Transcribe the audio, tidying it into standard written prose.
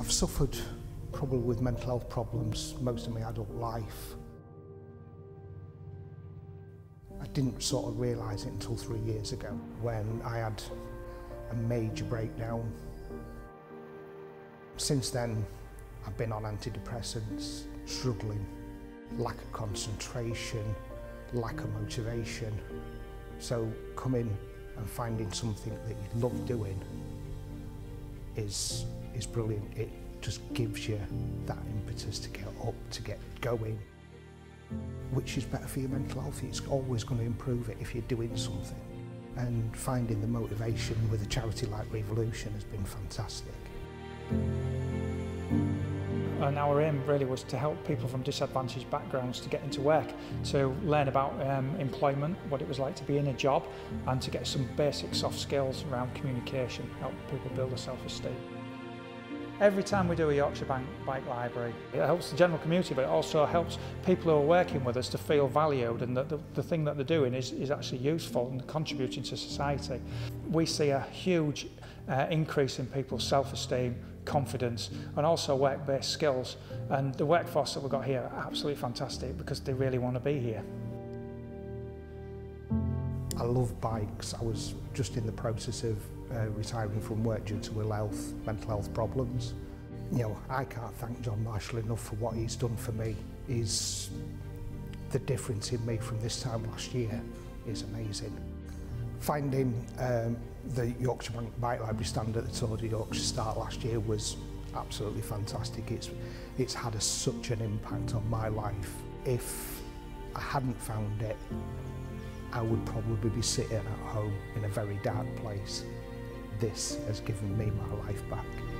I've suffered probably with mental health problems most of my adult life. I didn't sort of realise it until 3 years ago when I had a major breakdown. Since then, I've been on antidepressants, struggling, lack of concentration, lack of motivation. So coming and finding something that you love doing is brilliant. It just gives you that impetus to get up, to get going, which is better for your mental health. It's always going to improve it if you're doing something. And finding the motivation with a charity like Revolution has been fantastic. And our aim really was to help people from disadvantaged backgrounds to get into work, to learn about employment, what it was like to be in a job, and to get some basic soft skills around communication, help people build their self-esteem. Every time we do a Yorkshire Bank Bike Library, it helps the general community, but it also helps people who are working with us to feel valued and that the thing that they're doing is actually useful and contributing to society. We see a huge increase in people's self-esteem, confidence, and also work-based skills. And the workforce that we've got here are absolutely fantastic because they really want to be here. I love bikes. I was just in the process of retiring from work due to mental health problems. You know, I can't thank John Marshall enough for what he's done for me. The difference in me from this time last year is amazing. Finding the Yorkshire Bank Bike Library stand at the Tour de Yorkshire start last year was absolutely fantastic. It's had such an impact on my life. If I hadn't found it, I would probably be sitting at home in a very dark place. This has given me my life back.